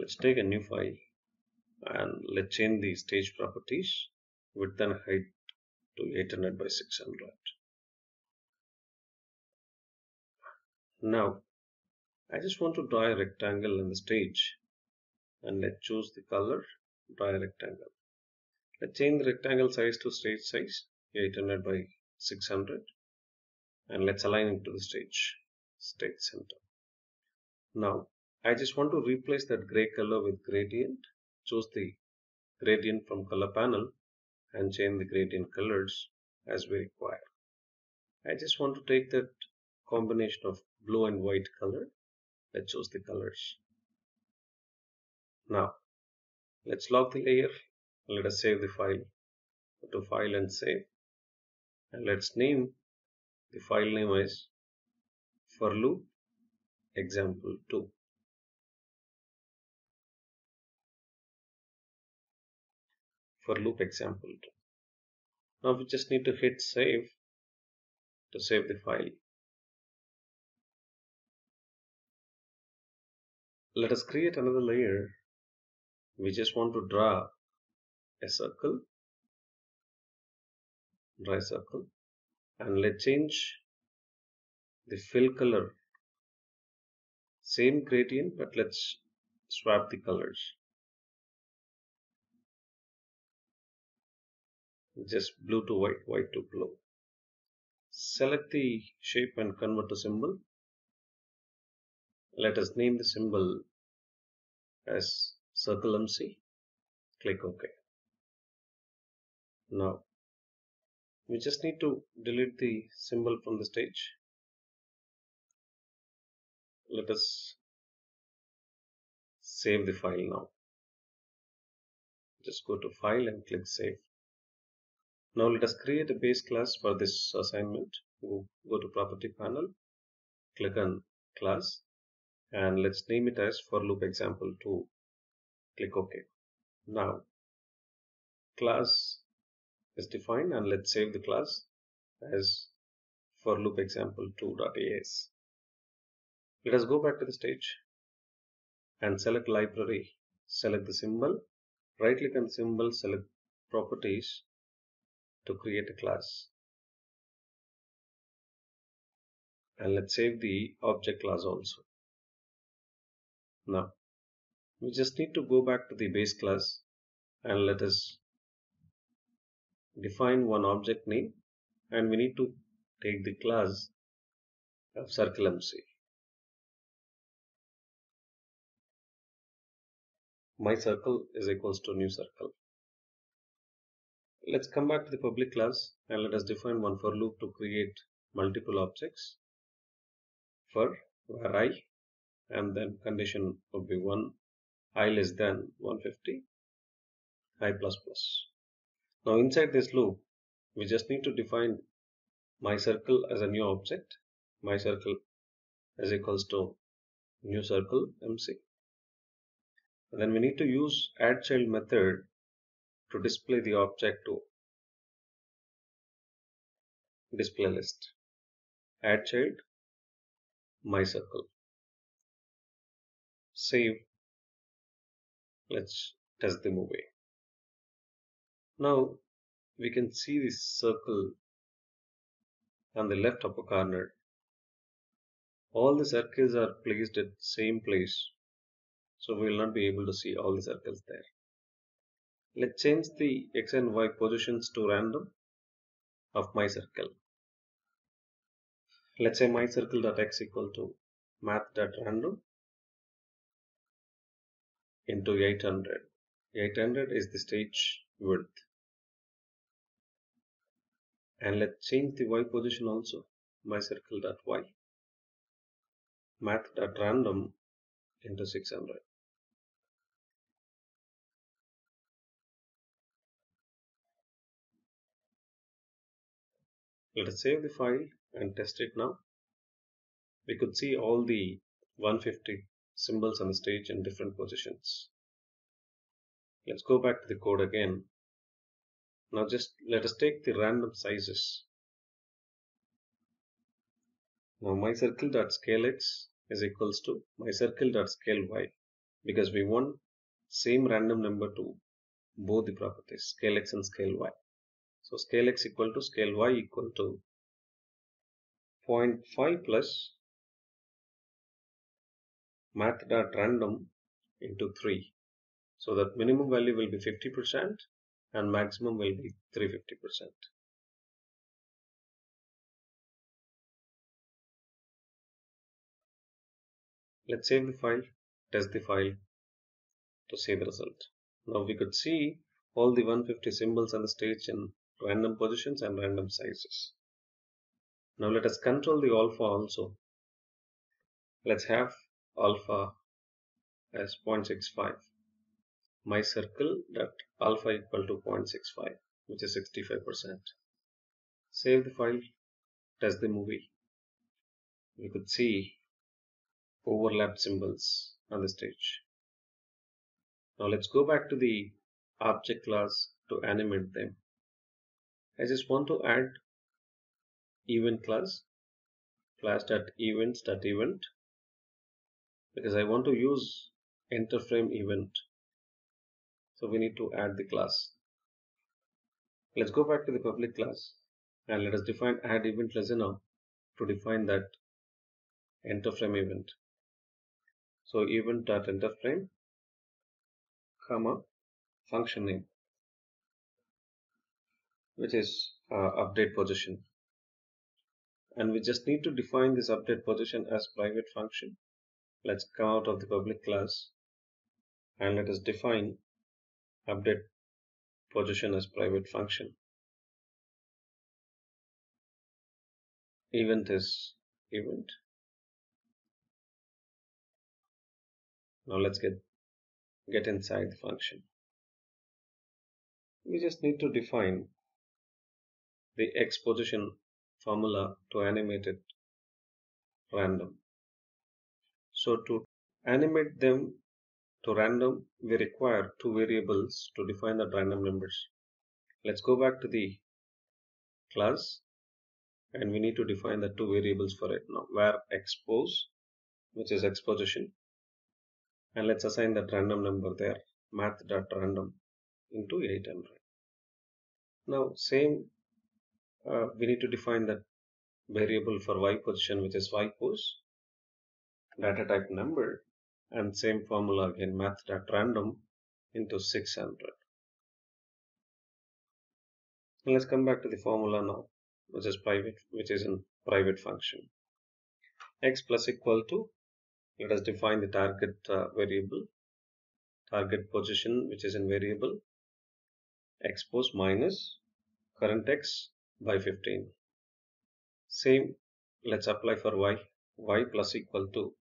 Let's take a new file and let's change the stage properties, width and height to 800 by 600. Now I just want to draw a rectangle in the stage, and let's choose the color, draw a rectangle. Let's change the rectangle size to stage size 800 by 600, and let's align it to the stage center. Now I just want to replace that gray color with gradient. Choose the gradient from color panel and change the gradient colors as we require. I just want to take that combination of blue and white color. Let's choose the colors. Now let's lock the layer. Let us save the file. Go to file and save, and let's name the file name as For Loop Example 2. For Loop Example 2. Now we just need to hit save to save the file. Let us create another layer. We just want to draw a circle. Draw a circle, and let's change the fill color. Same gradient, but let's swap the colors. Just blue to white, white to blue. Select the shape and convert to symbol. Let us name the symbol as CircleMC. Click OK. Now we just need to delete the symbol from the stage. Let us save the file now. Just go to file and click save. Now let us create a base class for this assignment. Go to property panel, click on class, and let's name it as For Loop Example 2. Click OK. Now class is defined, and let's save the class as For Loop Example 2.as. Let us go back to the stage and select library, select the symbol, right click on symbol, select properties to create a class, and let's save the object class also. Now we just need to go back to the base class, and let us define one object name, and we need to take the class of CircleMC. My circle is equals to new circle. Let's come back to the public class, and let us define one for loop to create multiple objects for where I, and then condition would be 1, I less than 150, I plus plus. Now inside this loop we just need to define my circle as a new object. My circle is equals to new circle MC. And then we need to use addChild method to display the object to display list. addChild my circle. Save. Let's test the movie. Now we can see this circle on the left upper corner. All the circles are placed at same place, so we will not be able to see all the circles there. Let's change the X and Y positions to random of my circle. Let's say my circle.x equal to math.random into 800. 800 is the stage width. And let's change the Y position also. My circle.y math.random into 600. Let us save the file and test it now. We could see all the 150 symbols on the stage in different positions. Let's go back to the code again. Now just let us take the random sizes. Now my circle.scaleX is equals to my circle.scaleY. because we want same random number to both the properties scaleX and scaleY. So scaleX equal to scaleY equal to 0.5 plus math.random into 3. So that minimum value will be 50% and maximum will be 350%. Let's save the file, test the file to see the result. Now we could see all the 150 symbols on the stage in random positions and random sizes. Now let us control the alpha also. Let's have alpha as 0.65. My circle dot alpha equal to 0.65, which is 65%. Save the file, test the movie. We could see overlap symbols on the stage. Now let's go back to the object class to animate them. I just want to add event class, class.events.event, because I want to use enterFrame event. So we need to add the class. Let's go back to the public class and let us define add event lesser now to define that enterFrame event. So event.enterFrame, comma, function name, which is updatePosition. And we just need to define this updatePosition as private function. Let's come out of the public class and let us define updatePosition as private function. Event is event. Now let's get inside the function. We just need to define the xPosition formula to animate it random. So to animate them to random, we require two variables to define the random numbers. Let's go back to the class and we need to define the two variables for it now, where xPose, which is xPosition, and let's assign that random number there, math.random into 800. Now same, we need to define that variable for y position, which is yPose, data type number, and same formula again, math.random into 600. And let's come back to the formula now, which is in private function. X plus equal to, let us define the target variable, target position, which is in variable, xPose minus current x by 15. Same, let's apply for y, y plus equal to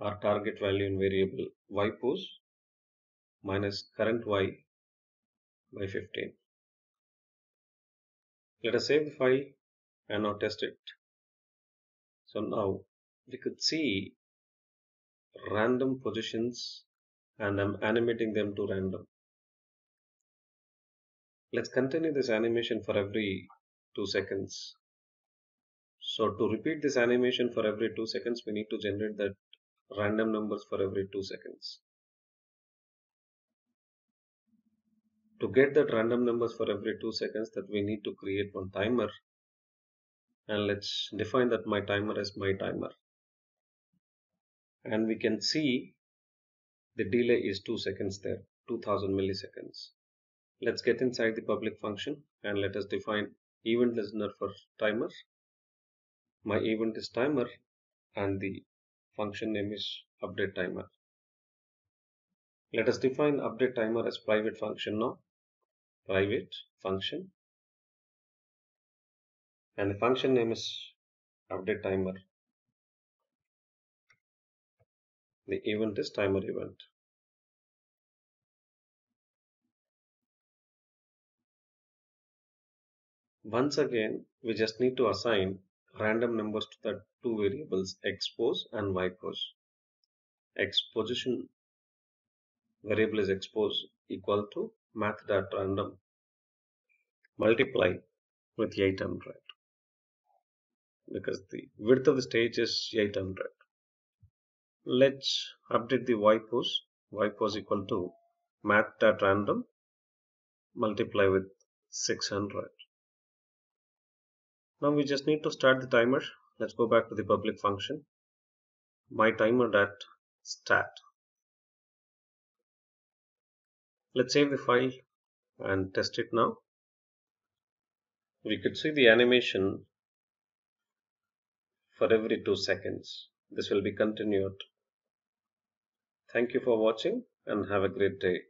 our target value in variable yPose minus current y by 15. Let us save the file and now test it. So now we could see random positions and I'm animating them to random. Let's continue this animation for every 2 seconds. So to repeat this animation for every 2 seconds, we need to generate that random numbers for every 2 seconds. To get that random numbers for every 2 seconds, that we need to create one timer, and let's define that my timer as my timer. And we can see the delay is 2 seconds there, 2000 milliseconds. Let's get inside the public function and let us define event listener for timer. My event is timer and the function name is update timer. Let us define update timer as private function now, private function, and the function name is update timer. The event is timer event. Once again, we just need to assign random numbers to the two variables xPose and yPose. xPosition variable is xPose equal to math.random multiply with 800, because the width of the stage is 800. let's update the yPose. yPose equal to math.random multiply with 600. Now we just need to start the timer. Let's go back to the public function myTimer.stat. Let's save the file and test it now. We could see the animation for every 2 seconds. This will be continued. Thank you for watching and have a great day.